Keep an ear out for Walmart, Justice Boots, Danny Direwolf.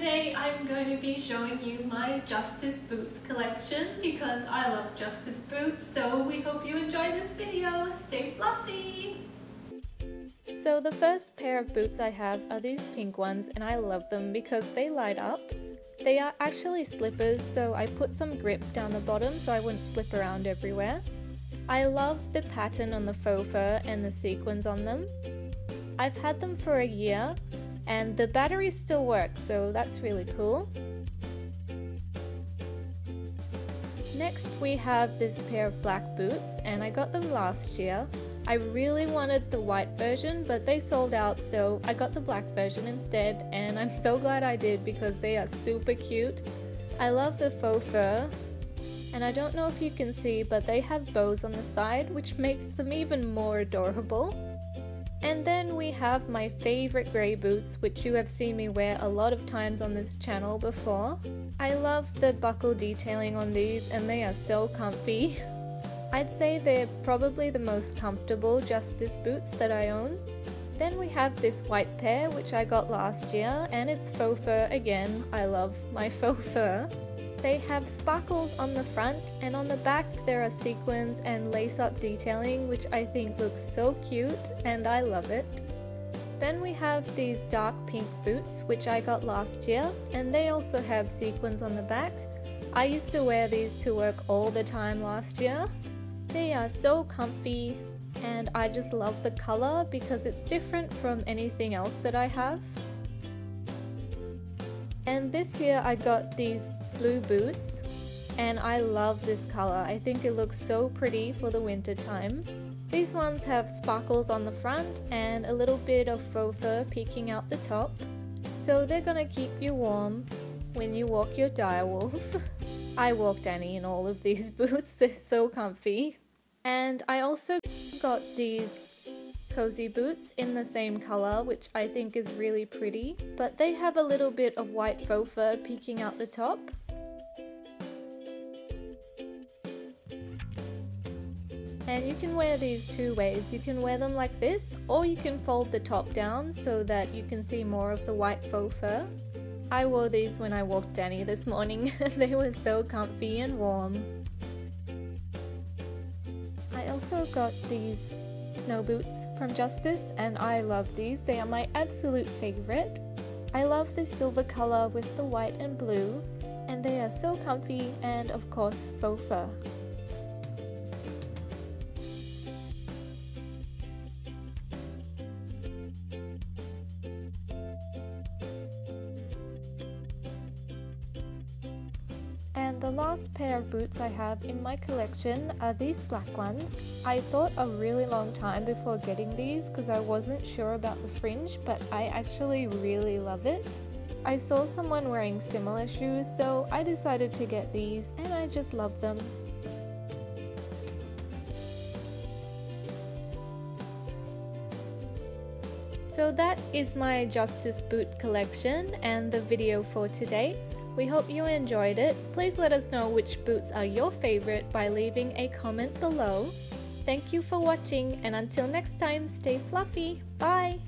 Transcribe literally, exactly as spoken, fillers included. today I'm going to be showing you my Justice Boots collection because I love Justice Boots, so we hope you enjoy this video. Stay fluffy! So the first pair of boots I have are these pink ones, and I love them because they light up. They are actually slippers, so I put some grip down the bottom so I wouldn't slip around everywhere. I love the pattern on the faux fur and the sequins on them. I've had them for a year, and the batteries still work, so that's really cool. Next we have this pair of black boots, and I got them last year. I really wanted the white version, but they sold out, so I got the black version instead, and I'm so glad I did because they are super cute. I love the faux fur, and I don't know if you can see, but they have bows on the side, which makes them even more adorable. And then we have my favorite grey boots, which you have seen me wear a lot of times on this channel before. I love the buckle detailing on these, and they are so comfy. I'd say they're probably the most comfortable Justice Boots that I own. Then we have this white pair, which I got last year, and it's faux fur again. I love my faux fur. They have sparkles on the front, and on the back there are sequins and lace-up detailing, which I think looks so cute, and I love it. Then we have these dark pink boots, which I got last year, and they also have sequins on the back. I used to wear these to work all the time last year. They are so comfy, and I just love the color because it's different from anything else that I have. And this year I got these blue boots, and I love this color. I think it looks so pretty for the winter time. These ones have sparkles on the front and a little bit of faux fur peeking out the top, so they're gonna keep you warm when you walk your direwolf. I walk Danny in all of these boots, they're so comfy. And I also got these cozy boots in the same color, which I think is really pretty, but they have a little bit of white faux fur peeking out the top. And you can wear these two ways. You can wear them like this, or you can fold the top down so that you can see more of the white faux fur. I wore these when I walked Danny this morning. They were so comfy and warm. I also got these snow boots from Justice, and I love these. They are my absolute favorite. I love the silver color with the white and blue, and they are so comfy and of course faux fur. And the last pair of boots I have in my collection are these black ones. I thought a really long time before getting these because I wasn't sure about the fringe, but I actually really love it. I saw someone wearing similar shoes, so I decided to get these, and I just love them. So that is my Justice Boot collection and the video for today. We hope you enjoyed it. Please let us know which boots are your favorite by leaving a comment below. Thank you for watching, and until next time, stay fluffy. Bye!